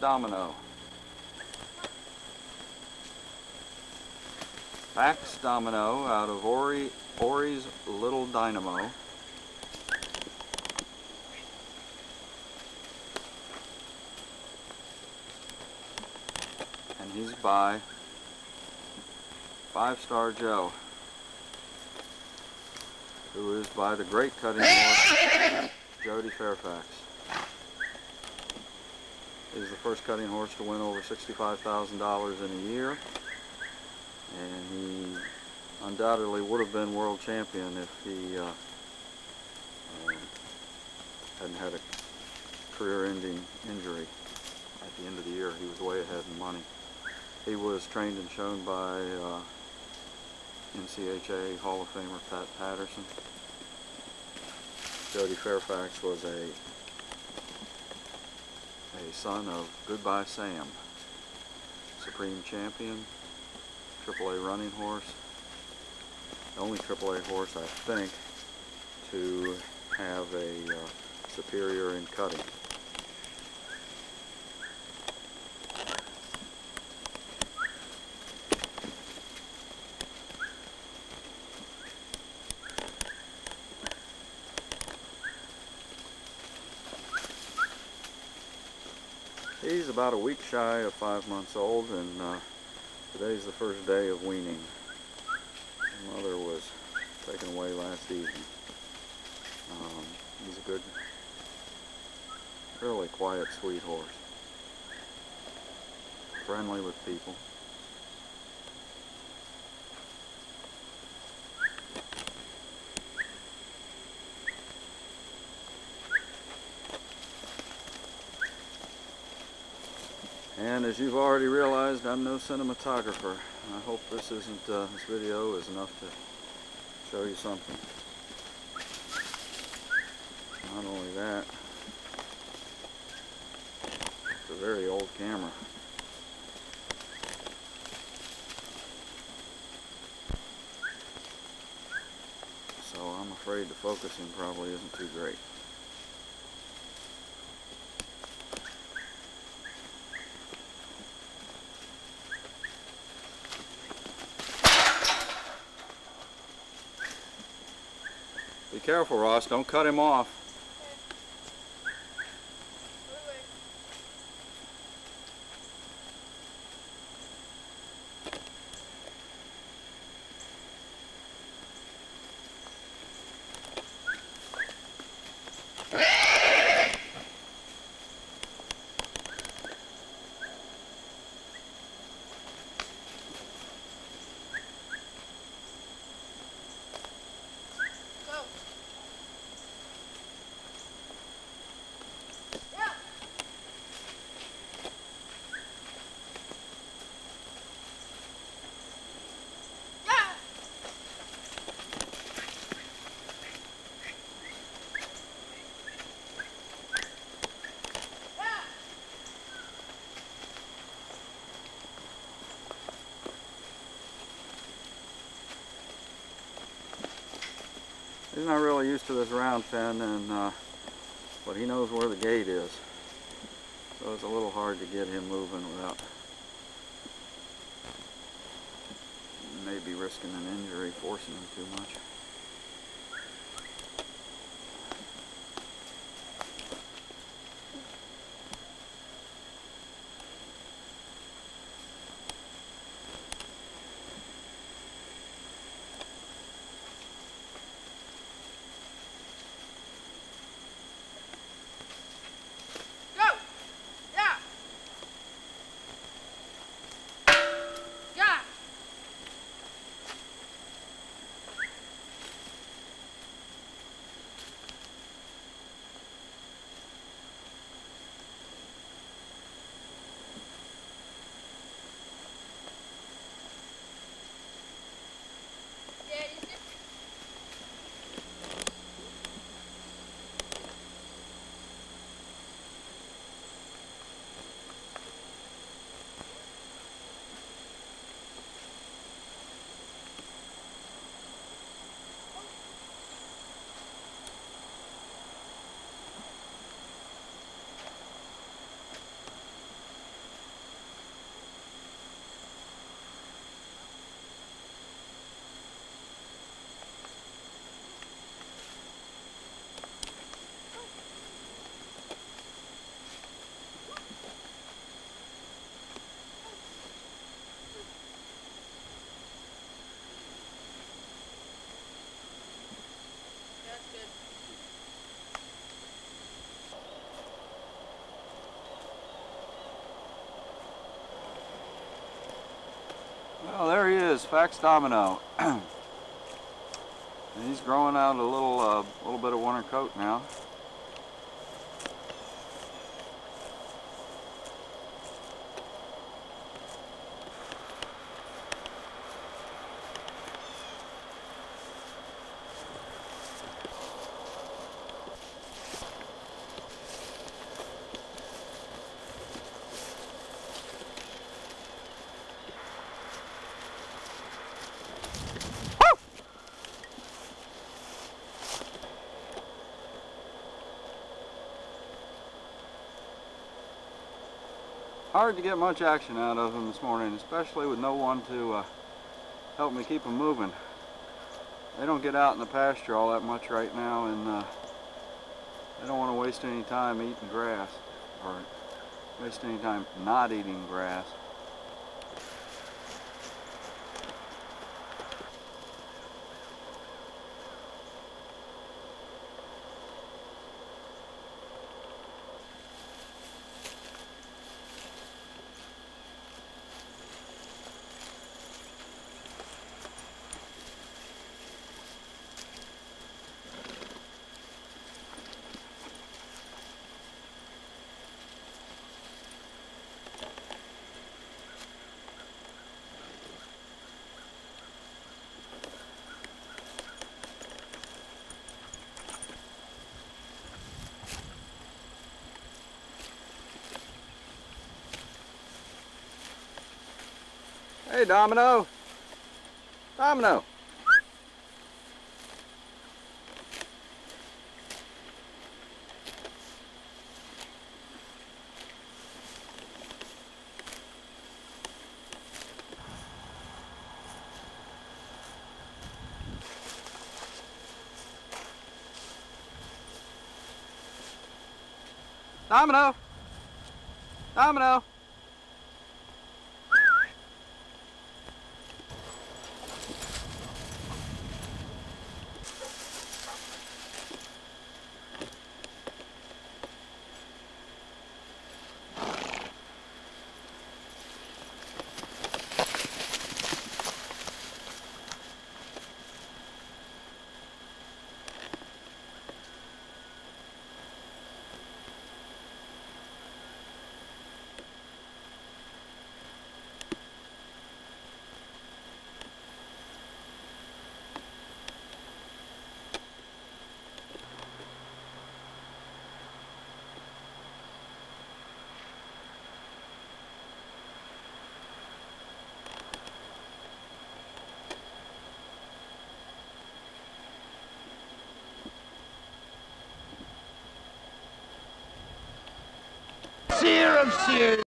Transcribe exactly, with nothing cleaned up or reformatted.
Domino. Fax Domino out of Ori, Ori's Little Dynamo. And he's by Five Star Joe, who is by the great cutting horse Jody Fairfax. Is the first cutting horse to win over sixty-five thousand dollars in a year. And he undoubtedly would have been world champion if he uh, uh, hadn't had a career-ending injury at the end of the year. He was way ahead in money. He was trained and shown by uh, N C H A Hall of Famer Pat Patterson. Jody Fairfax was a a son of Goodbye Sam, Supreme Champion, triple A running horse, the only triple A horse, I think, to have a uh, superior in cutting. He's about a week shy of five months old, and uh, today's the first day of weaning. My mother was taken away last evening. Um, he's a good, really quiet, sweet horse. Friendly with people. And as you've already realized, I'm no cinematographer. I hope this isn't uh, this video is enough to show you something. Not only that, it's a very old camera. So I'm afraid the focusing probably isn't too great. Be careful, Ross. Don't cut him off. He's not really used to this round pen, and uh, but he knows where the gate is, so it's a little hard to get him moving without maybe risking an injury, forcing him too much. Fax Domino. And he's growing out a little, uh, little bit of winter coat now. Hard to get much action out of them this morning, especially with no one to uh, help me keep them moving. They don't get out in the pasture all that much right now, and uh, they don't want to waste any time eating grass, or waste any time not eating grass. Hey, Domino. Domino. Domino. Domino. Seer of seers.